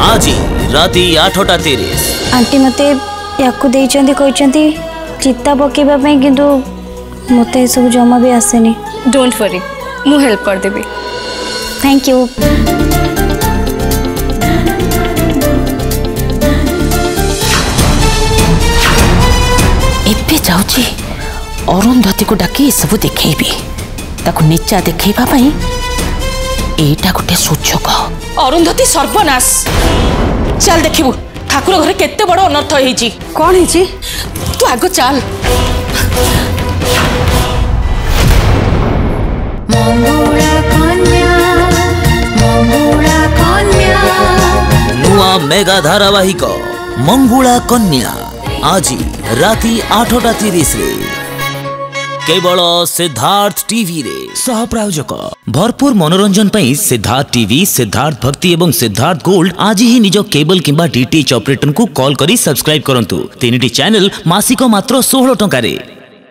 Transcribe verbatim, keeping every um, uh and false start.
आजी राती आठटा तीस आंटी मते याकु देइचंदी कहिचंदी चित्ता पकेबा पई किंतु मते सब जमा भी आसेनी। डोंट वरी मु हेल्प कर देबी। Thank you. एपे जाउची अरुंधति को डाकी सब देखेबी ताकु नीचा देखेबा पई एटा गुटे सुचक। अरुंधति सर्वनाश चल देखिबु ठाकुर घरे केते बड़ अनर्थ होई छि। कोन होई छि? तू आगो चल। मंगुला कन्या मंगुला कन्या नुआ मेगा धारावाहिक मंगुला कन्या आज राति आठटा तीस रे केवल सिद्धार्थ टीवी रे। सह प्रायोजक भरपूर मनोरंजन पई सिद्धार्थ टीवी, सिद्धार्थ भक्ति एवं सिद्धार्थ गोल्ड आज ही निजो केबल किंबा डीटीएच ऑपरेटर को कॉल करी सब्सक्राइब करंतु। तीनोटी चैनल मासिक मात्र सोलह टंका रे।